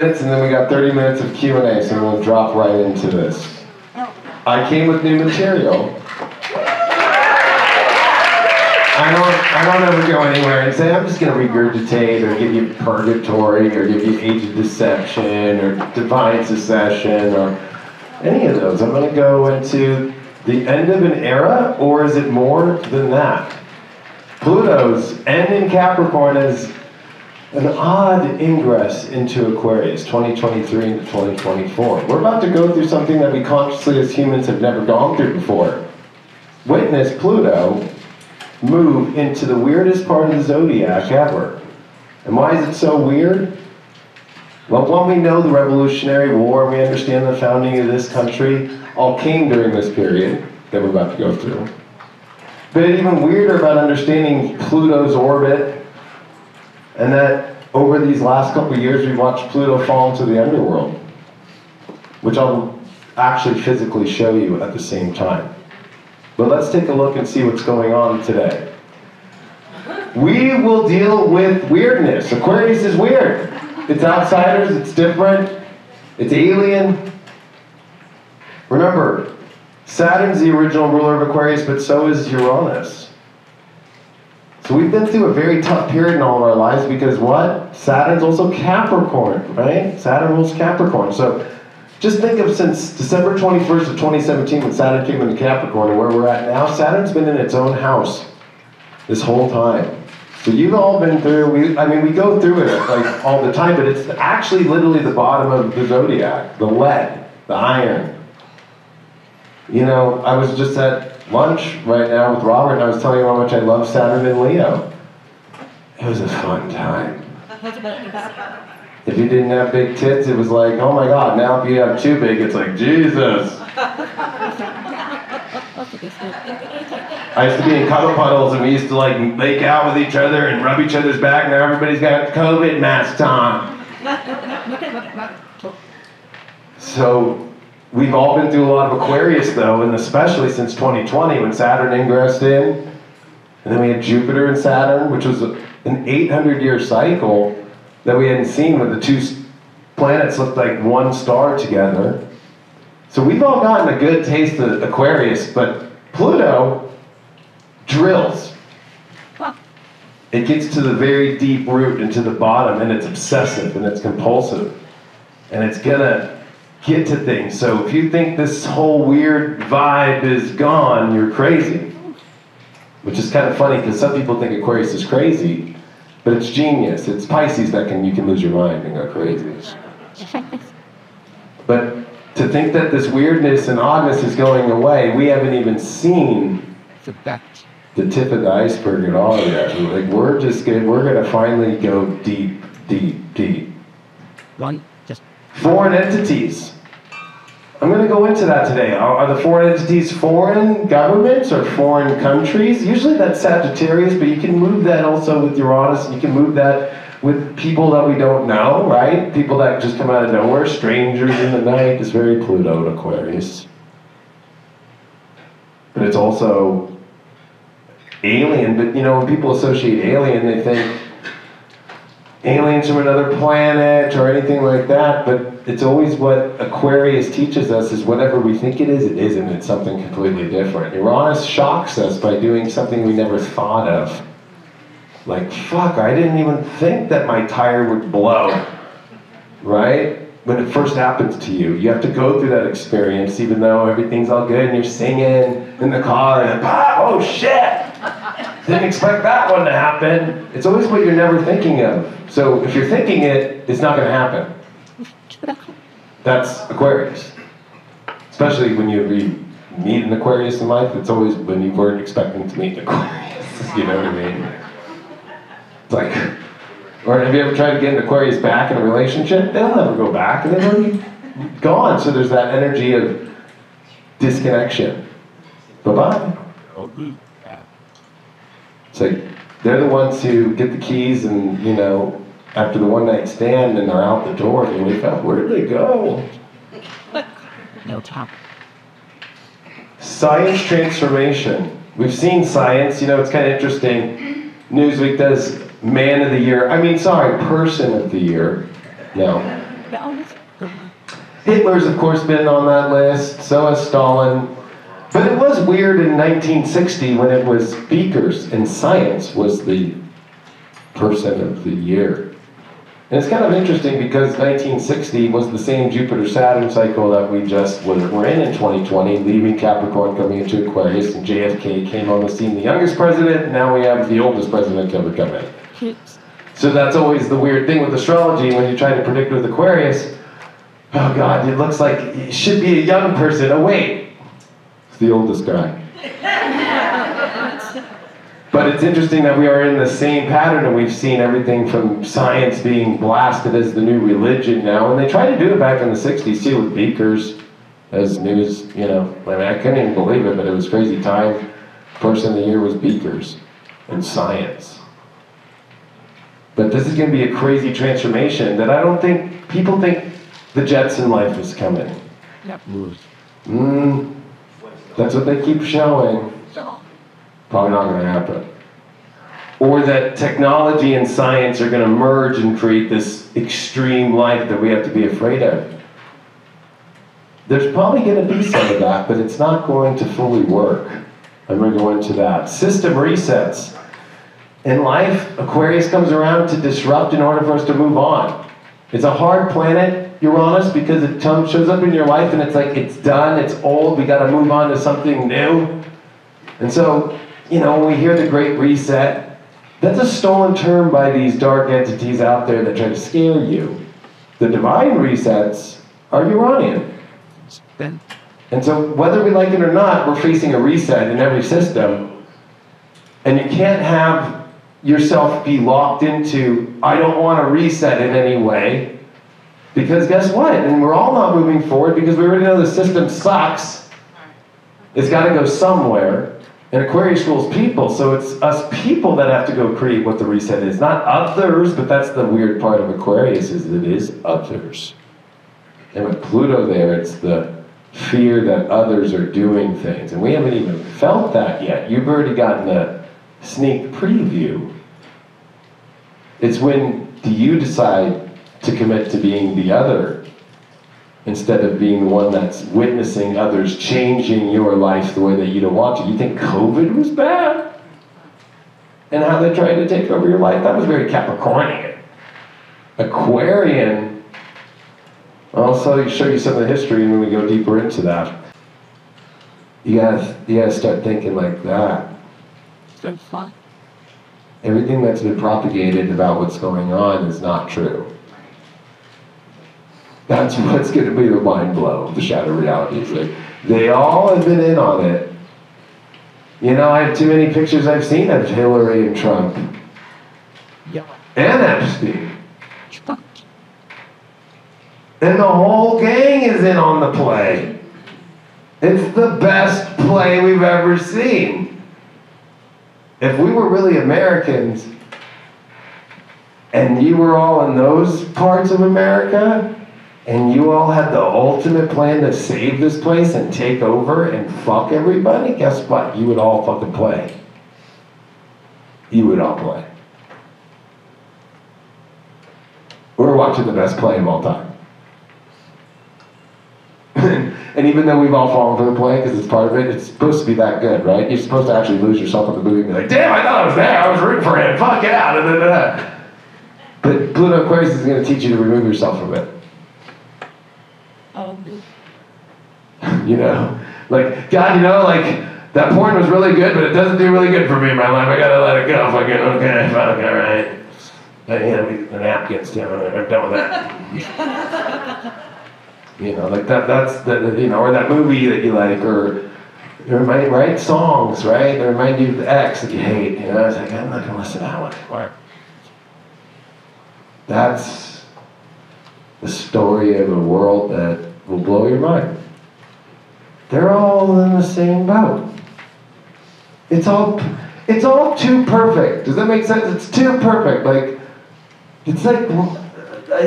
And then we got 30 minutes of Q&A, so we're going to drop right into this. I came with new material. I don't ever go anywhere and say, I'm just going to regurgitate or give you purgatory or give you age of deception or divine secession or any of those. I'm going to go into the end of an era, or is it more than that? Pluto's end in Capricorn is an odd ingress into Aquarius, 2023 into 2024. We're about to go through something that we consciously as humans have never gone through before. Witness Pluto move into the weirdest part of the zodiac ever. And why is it so weird? Well, one, we know the Revolutionary War, we understand the founding of this country, all came during this period that we're about to go through. But even weirder about understanding Pluto's orbit, and that over these last couple of years we've watched Pluto fall into the underworld, which I'll actually physically show you at the same time. But let's take a look and see what's going on today. We will deal with weirdness. Aquarius is weird. It's outsiders, it's different, it's alien. Remember, Saturn's the original ruler of Aquarius, but so is Uranus. So we've been through a very tough period in all of our lives because what? Saturn's also Capricorn, right? Saturn rules Capricorn. So just think of since December 21st of 2017 when Saturn came into Capricorn and where we're at now, Saturn's been in its own house this whole time. So you've all been through, we go through it like all the time, but it's actually literally the bottom of the zodiac, the lead, the iron. You know, I was just at lunch right now with Robert and I was telling him how much I love Saturn and Leo. It was a fun time. If you didn't have big tits, it was like, oh my God. Now if you have too big, it's like, Jesus. I used to be in cuddle puddles and we used to like make out with each other and rub each other's back. Now everybody's got COVID masks on. So we've all been through a lot of Aquarius though, and especially since 2020 when Saturn ingressed in. And then we had Jupiter and Saturn, which was an 800-year cycle that we hadn't seen when the two planets looked like one star together. So we've all gotten a good taste of Aquarius, but Pluto drills. It gets to the very deep root and to the bottom, and it's obsessive and it's compulsive. And it's gonna get to things. So if you think this whole weird vibe is gone, you're crazy. Which is kind of funny because some people think Aquarius is crazy, but it's genius. It's Pisces that you can lose your mind and go crazy. But to think that this weirdness and oddness is going away, we haven't even seen the tip of the iceberg at all yet. Like we're gonna finally go deep, deep, deep. Foreign entities. I'm gonna go into that today. Are the foreign entities foreign governments or foreign countries? Usually that's Sagittarius, but you can move that also with Uranus, and you can move that with people that we don't know, right? People that just come out of nowhere, strangers in the night. It's very Pluto and Aquarius. But it's also alien, but you know, when people associate alien, they think aliens from another planet or anything like that, but it's always what Aquarius teaches us is whatever we think it is, it isn't. It's something completely different. Uranus shocks us by doing something we never thought of. Like, fuck, I didn't even think that my tire would blow, right? When it first happens to you, you have to go through that experience even though everything's all good and you're singing in the car and oh shit, didn't expect that one to happen. It's always what you're never thinking of. So if you're thinking it, it's not gonna happen. That's Aquarius. Especially when you meet an Aquarius in life, it's always when you weren't expecting to meet an Aquarius, you know what I mean? Like, or have you ever tried to get an Aquarius back in a relationship? They'll never go back, and they're already gone. So there's that energy of disconnection. Bye-bye. It's like, they're the ones who get the keys and, you know, after the one-night stand and they're out the door, they wake up, where did they go? No time. Science transformation. We've seen science, you know, it's kind of interesting. Newsweek does Man of the Year. Person of the Year. No. about it. Hitler's, of course, been on that list, so has Stalin. But it was weird in 1960 when it was Beakers, and science was the person of the year. And it's kind of interesting because 1960 was the same Jupiter-Saturn cycle that we just were in 2020, leaving Capricorn, coming into Aquarius, and JFK came on the scene, the youngest president, and now we have the oldest president to ever come in. Oops. So that's always the weird thing with astrology when you try to predict with Aquarius. Oh God, it looks like it should be a young person. Oh wait, it's the oldest guy. But it's interesting that we are in the same pattern, and we've seen everything from science being blasted as the new religion now, and they tried to do it back in the 60s too with Beakers as news, you know. I mean, I couldn't even believe it, but it was crazy time. Person of the year was Beakers and science. But this is going to be a crazy transformation that I don't think, people think the Jetson life is coming. Yep. That's what they keep showing. Probably not going to happen. Or that technology and science are going to merge and create this extreme life that we have to be afraid of. There's probably going to be some of that, but it's not going to fully work. I'm going to go into that. System resets. In life, Aquarius comes around to disrupt in order for us to move on. It's a hard planet, Uranus, because it shows up in your life and it's like, it's done, it's old, we gotta move on to something new. And so, you know, when we hear the Great Reset, that's a stolen term by these dark entities out there that try to scare you. The divine resets are Uranian. And so whether we like it or not, we're facing a reset in every system. And you can't have yourself be locked into, I don't want to reset in any way, because guess what? And we're all not moving forward because we already know the system sucks. It's got to go somewhere. And Aquarius rules people, so it's us people that have to go create what the reset is, not others, but that's the weird part of Aquarius, is it is others. And with Pluto there, it's the fear that others are doing things. And we haven't even felt that yet. You've already gotten a sneak preview. It's when do you decide to commit to being the other instead of being the one that's witnessing others changing your life the way that you don't want to. You think COVID was bad? And how they tried to take over your life? That was very Capricornian. Aquarian. I'll show you some of the history when we go deeper into that. You gotta start thinking like that. So fun. Everything that's been propagated about what's going on is not true. That's what's going to be the mind blow of the shadow realities. Like, they all have been in on it. You know, I have too many pictures I've seen of Hillary and Trump. Yeah. And Epstein. And the whole gang is in on the play. It's the best play we've ever seen. If we were really Americans, and you were all in those parts of America, and you all had the ultimate plan to save this place and take over and fuck everybody, guess what? You would all fucking play. You would all play. We're watching the best play of all time. And even though we've all fallen for the play, because it's part of it, it's supposed to be that good, right? You're supposed to actually lose yourself in the movie and be like, damn, I thought I was there, I was rooting for him, fuck yeah, da, da, da, da. But Pluto Aquarius is going to teach you to remove yourself from it. You know? Like, God, you know, like, that porn was really good, but it doesn't do really good for me in my life, I gotta let it go, fucking, okay, fuck, alright. The napkins down, I'm done with that. You know, like that's you know, or that movie that you like, or write songs, right? They remind you of the ex that you hate, you know, it's like, I'm not gonna listen to that one anymore. That's the story of a world that will blow your mind. They're all in the same boat. It's all too perfect. Does that make sense? It's too perfect. Like, it's like,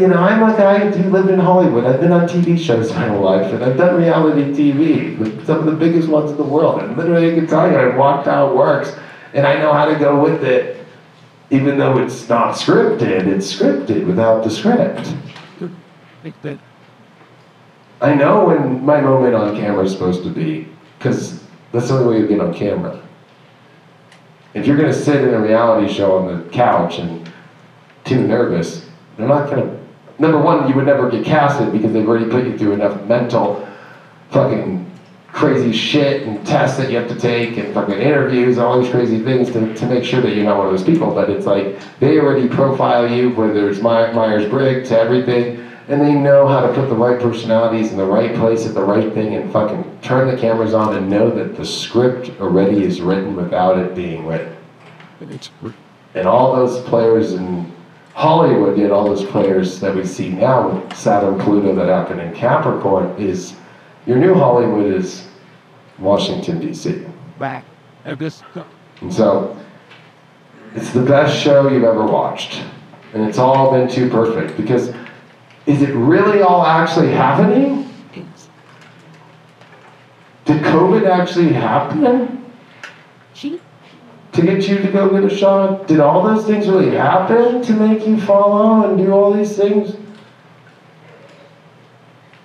you know, I'm a guy who lived in Hollywood. I've been on TV shows my whole life, and I've done reality TV with some of the biggest ones in the world. And literally, I can tell you, I've walked how it works, and I know how to go with it, even though it's not scripted. It's scripted without the script. think that... I know when my moment on camera is supposed to be, because that's the only way you get on camera. If you're going to sit in a reality show on the couch and too nervous, they're not going to... Number one, you would never get casted because they've already put you through enough mental fucking crazy shit and tests that you have to take and fucking interviews and all these crazy things to make sure that you're not one of those people. But it's like, they already profile you, whether it's Myers-Briggs to everything, and they know how to put the right personalities in the right place at the right thing and fucking turn the cameras on and know that the script already is written without it being written. And all those players in Hollywood, and all those players that we see now with Saturn, Pluto, that happened in Capricorn, is... Your new Hollywood is Washington, D.C. Back. And so, it's the best show you've ever watched. And it's all been too perfect. Because, is it really all actually happening? Did COVID actually happen? To get you to go get a shot? Did all those things really happen to make you follow and do all these things?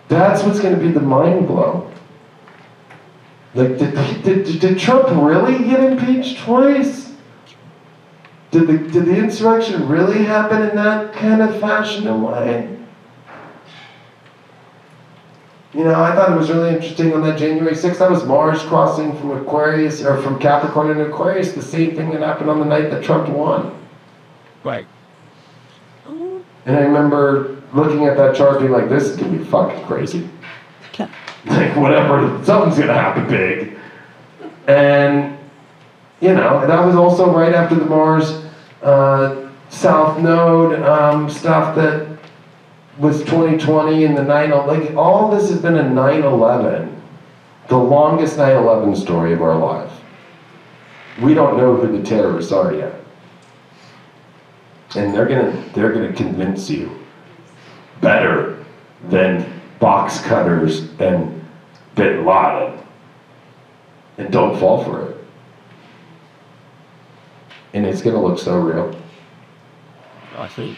That's what's going to be the mind blow. Like, did Trump really get impeached twice? Did the insurrection really happen in that kind of fashion and way? You know, I thought it was really interesting on that January 6th. That was Mars crossing from Aquarius, or from Capricorn into Aquarius, the same thing that happened on the night that Trump won. Right. And I remember looking at that chart being like, this is going to be fucking crazy. Yeah. Like, whatever, something's going to happen big. And, you know, that was also right after the Mars South Node stuff that was 2020 and the 9-11. Like, all this has been a 9-11, the longest 9-11 story of our life. We don't know who the terrorists are yet. And they're gonna convince you better than box cutters and Bin Laden. And don't fall for it. And it's gonna look so real. I see.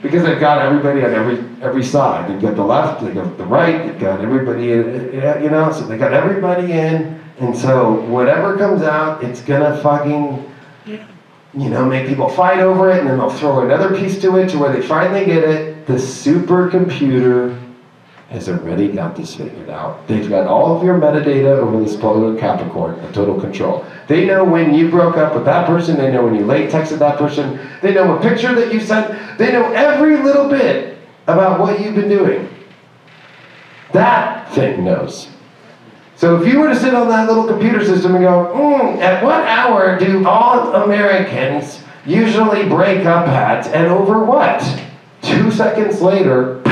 Because they've got everybody on every side. They've got the left, they've got the right, they've got everybody in, you know, so they got everybody in, and so whatever comes out, it's gonna fucking, you know, make people fight over it, and then they'll throw another piece to it to where they finally get it. The supercomputer has already got this figured out. They've got all of your metadata over this polar Capricorn, a total control. They know when you broke up with that person, they know when you late texted that person, they know what picture that you sent, they know every little bit about what you've been doing. That thing knows. So if you were to sit on that little computer system and go, at what hour do all Americans usually break up at, and over what? 2 seconds later,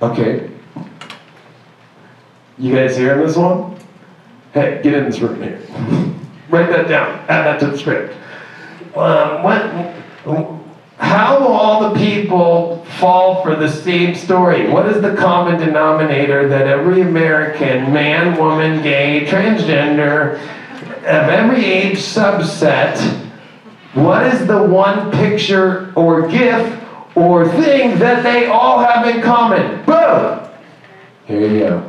okay. You guys hearing this one? Hey, get in this room here. Write that down, add that to the script. How will all the people fall for the same story? What is the common denominator that every American, man, woman, gay, transgender, of every age subset, what is the one picture or gif or thing that they all have in common? Boom! Here you go.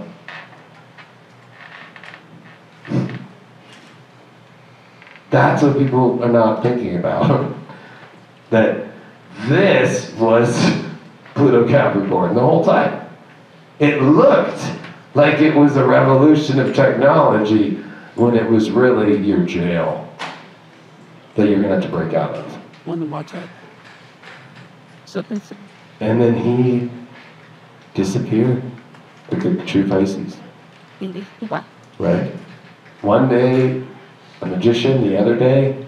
That's what people are not thinking about. That this was Pluto Capricorn the whole time. It looked like it was a revolution of technology when it was really your jail that you're going to have to break out of. And then he disappeared like a true Pisces. Right? One day a magician, the other day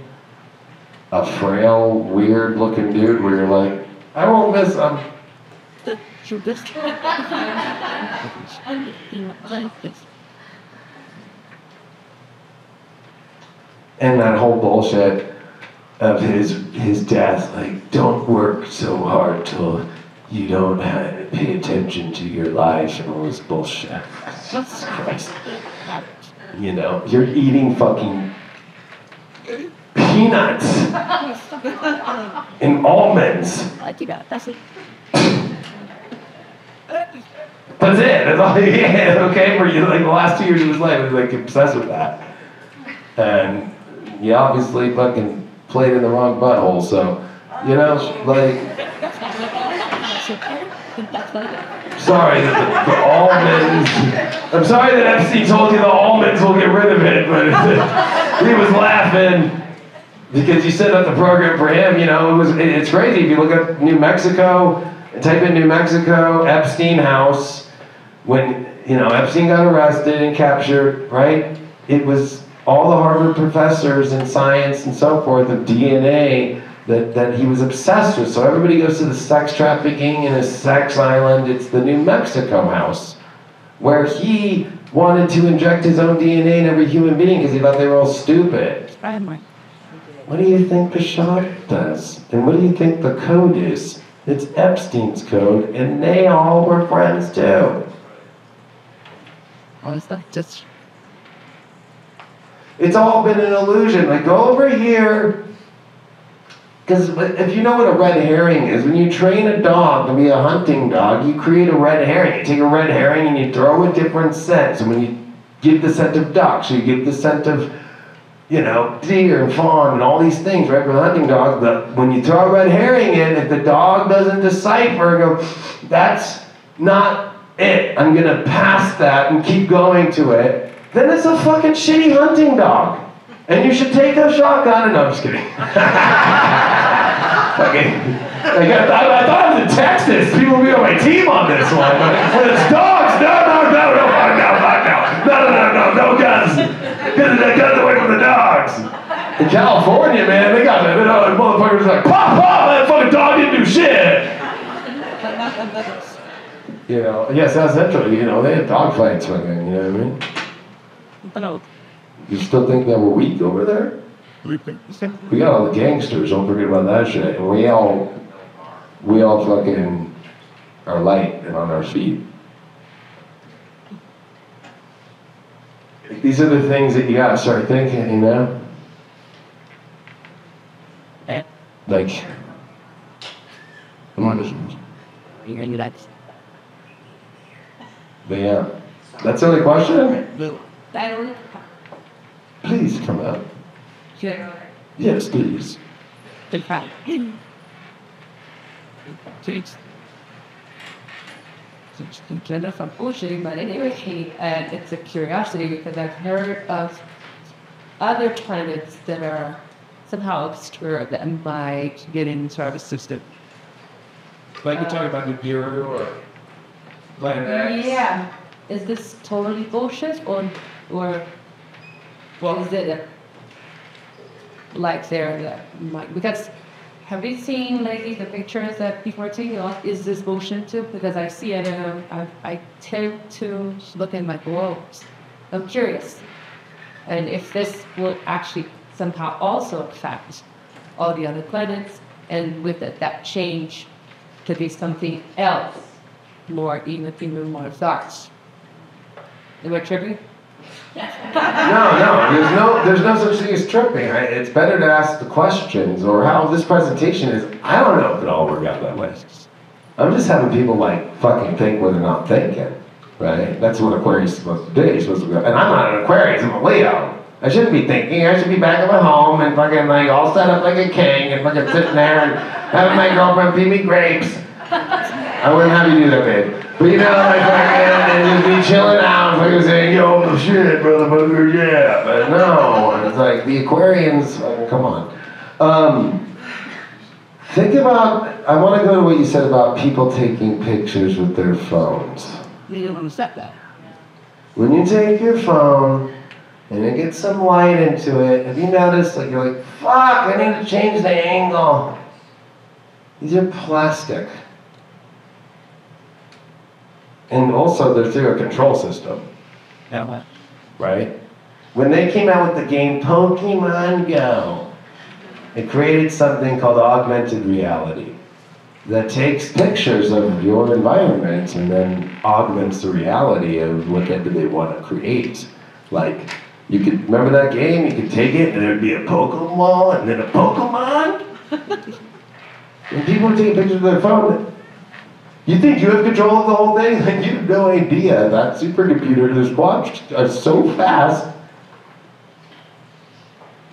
a frail, weird-looking dude where you're like, I won't miss him. And that whole bullshit of his death, like, don't work so hard till you don't pay attention to your life and all this bullshit. Jesus Christ. You know, you're eating fucking... peanuts and almonds. That's it. That's all he had, okay? For you, like the last 2 years of his life, he was like obsessed with that. And he obviously fucking played in the wrong butthole, so, you know, like. Sorry that the almonds. I'm sorry that Epstein told you the almonds will get rid of it, but he was laughing because you set up the program for him. You know, it's crazy. If you look up New Mexico, type in New Mexico Epstein house, when you know Epstein got arrested and captured, right? It was all the Harvard professors in science and so forth of DNA. That he was obsessed with. So everybody goes to the sex trafficking and his sex island. It's the New Mexico house, where he wanted to inject his own DNA in every human being because he thought they were all stupid. What do you think the shot does? And what do you think the code is? It's Epstein's code, and they all were friends too. What is that? Just... It's all been an illusion. Like, go over here. Because if you know what a red herring is, when you train a dog to be a hunting dog, you create a red herring. You take a red herring and you throw a different scent. So when you give the scent of ducks, so you give the scent of, you know, deer and fawn and all these things, right, for the hunting dog. But when you throw a red herring in, if the dog doesn't decipher, go, that's not it. I'm going to pass that and keep going to it. Then it's a fucking shitty hunting dog. And you should take a shotgun, and no, I'm just kidding. Okay. Like, I thought I was in Texas. People will be on my team on this one. But it's dogs. No guns. Get the guns away from the dogs. In California, man, they got the motherfuckers like, pop, pop, that fucking dog didn't do shit. You know, yes, that's central. You know, they had dog fights fucking, you know what I mean? But no. You still think that we're weak over there? We got all the gangsters, don't forget about that shit. And we all fucking are light and on our feet. These are the things that you gotta start thinking, you know? Like, come on. But yeah, that's the only question? I don't know. Please come out. Sure. Yes, please. Good problem. It's not bullshitting, but anyway, it's a curiosity because I've heard of other planets that are somehow obscure that might get into our system. Like you're talking about the Bureau or planet X. Yeah. Is this totally bullshit or? Well, is it like there? Because have you seen lately the pictures that people are taking off? Is this bullshit too? Because I see it and I tend to look at my globes. I'm curious. And if this will actually somehow also affect all the other planets, and with it, that change could be something else, more even more dark. Am I tripping? No, there's no such thing as tripping, right? It's better to ask the questions or how this presentation is. I don't know if it all worked out that way. I'm just having people like fucking think when they're not thinking, right? That's what Aquarius is supposed to do. You're supposed to go, and I'm not an Aquarius, I'm a Leo. I shouldn't be thinking. I should be back at my home and fucking like all set up like a king and fucking sitting there and having my girlfriend feed me grapes. I wouldn't have you do that, babe. But you know, like, and just be chilling out and fucking saying, yo, shit, motherfucker, yeah. But no, and it's like, the Aquarians, come on. Think about, I want to go to what you said about people taking pictures with their phones. You don't want to set that. When you take your phone, and it gets some light into it, have you noticed, like, you're like, fuck, I need to change the angle. These are plastic. And also, they're through a control system. Yeah. Right? When they came out with the game Pokemon Go, it created something called augmented reality that takes pictures of your environment and then augments the reality of what they want to create. Like, You could remember that game? You could take it and there'd be a Pokeball and then a Pokemon? And people were taking pictures of their phone. You think you have control of the whole thing? Like, you have no idea. That supercomputer that's watched us so fast.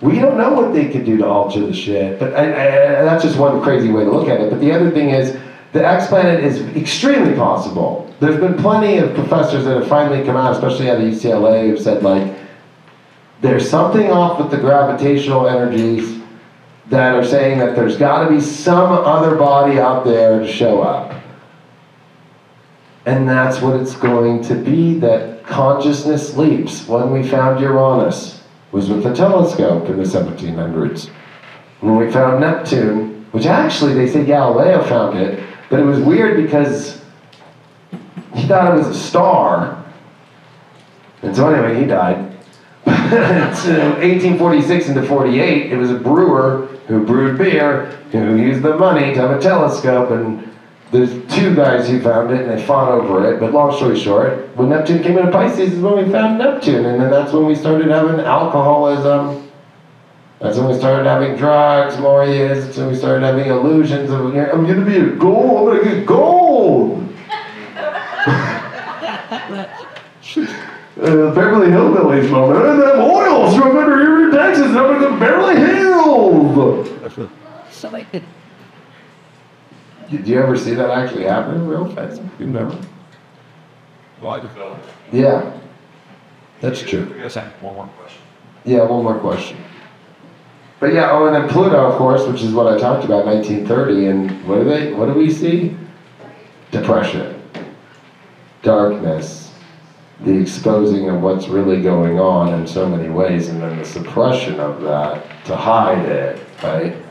We don't know what they can do to alter the shit. But that's just one crazy way to look at it. But the other thing is, the exoplanet is extremely possible. There's been plenty of professors that have finally come out, especially out of UCLA, who've said, like, there's something off with the gravitational energies that are saying that there's got to be some other body out there to show up. And that's what it's going to be, that consciousness leaps. When we found Uranus, was with a telescope in the 1700s. When we found Neptune, which actually they say Galileo found it, but it was weird because he thought it was a star. And so anyway, he died. So 1846 into 48, it was a brewer who brewed beer, who used the money to have a telescope, and there's two guys who found it, and they fought over it, but long story short, when Neptune came into Pisces is when we found Neptune, and then that's when we started having alcoholism, that's when we started having drugs, more years, that's when we started having illusions of, I'm gonna be a gold, I'm gonna get gold! Beverly Hillbillies moment, and then oils from under your taxes, and I'm gonna Beverly Hills! So I did. Did you ever see that actually happen in real life? You never? Well, I developed. Yeah. That's true. I guess I have one more question. Yeah, one more question. But yeah, oh, and then Pluto, of course, which is what I talked about, 1930, and what do we see? Depression. Darkness. The exposing of what's really going on in so many ways, and then the suppression of that to hide it, right?